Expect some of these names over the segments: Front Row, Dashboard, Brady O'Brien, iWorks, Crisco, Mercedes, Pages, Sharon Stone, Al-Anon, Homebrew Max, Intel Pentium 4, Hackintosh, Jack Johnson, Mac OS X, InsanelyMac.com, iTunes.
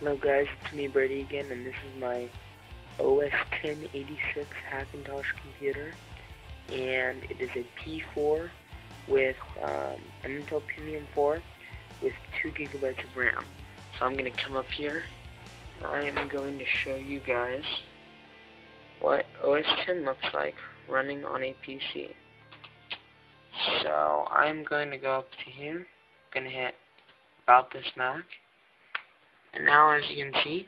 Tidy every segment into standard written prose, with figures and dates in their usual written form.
Hello guys, it's me Brady again, and this is my OS 1086 Hackintosh computer, and it is a P4 with an Intel Pentium 4 with 2 GB of RAM. So I'm going to come up here, and I am going to show you guys what OS 10 looks like running on a PC. So I'm going to go up to here, I'm going to hit About This Mac. And now, as you can see,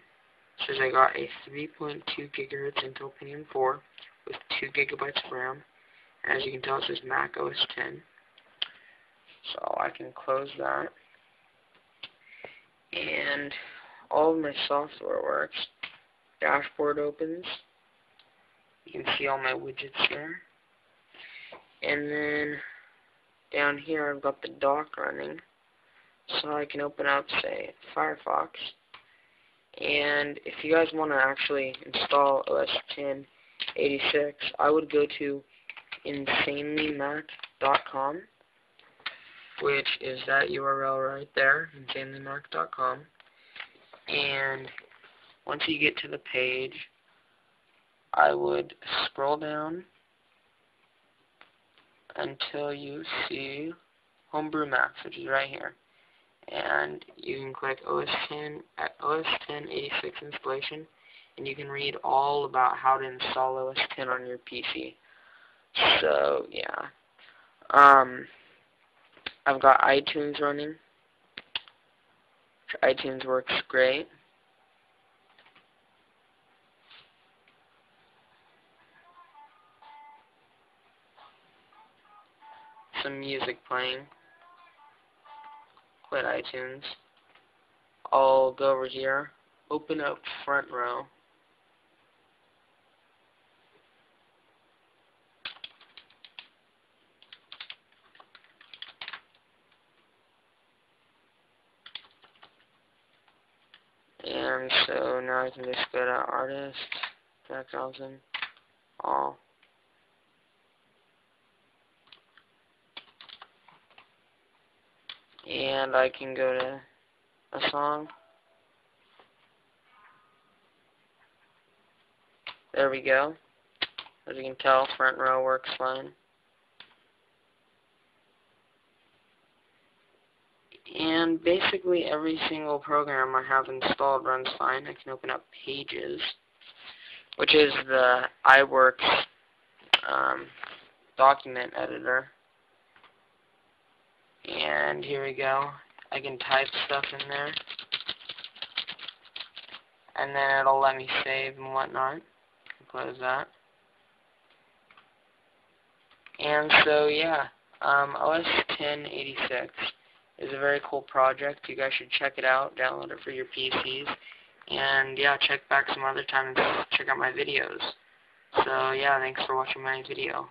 it says I got a 3.2 GHz Intel Pentium 4 with 2 GB of RAM. And as you can tell, it says Mac OS X. So I can close that. And all of my software works. Dashboard opens. You can see all my widgets there. And then down here, I've got the dock running. So I can open up, say, Firefox. And if you guys want to actually install OS 1086, I would go to InsanelyMac.com, which is that URL right there, InsanelyMac.com. And once you get to the page, I would scroll down until you see Homebrew Max, which is right here. And you can click OS 10 at OS 1086 installation, and you can read all about how to install OS 10 on your PC. So yeah, I've got iTunes running. iTunes works great. Some music playing. Quit iTunes. I'll go over here, open up Front Row, and so now I can just go to Artist, Jack Johnson, all. And I can go to a song. There we go. As you can tell, Front Row works fine. And basically every single program I have installed runs fine. I can open up Pages, which is the iWorks document editor. And here we go. I can type stuff in there, and then it'll let me save and whatnot. Close that. And so yeah, OS 1086 is a very cool project. You guys should check it out. Download it for your PCs. And yeah, check back some other time and check out my videos. So yeah, thanks for watching my video.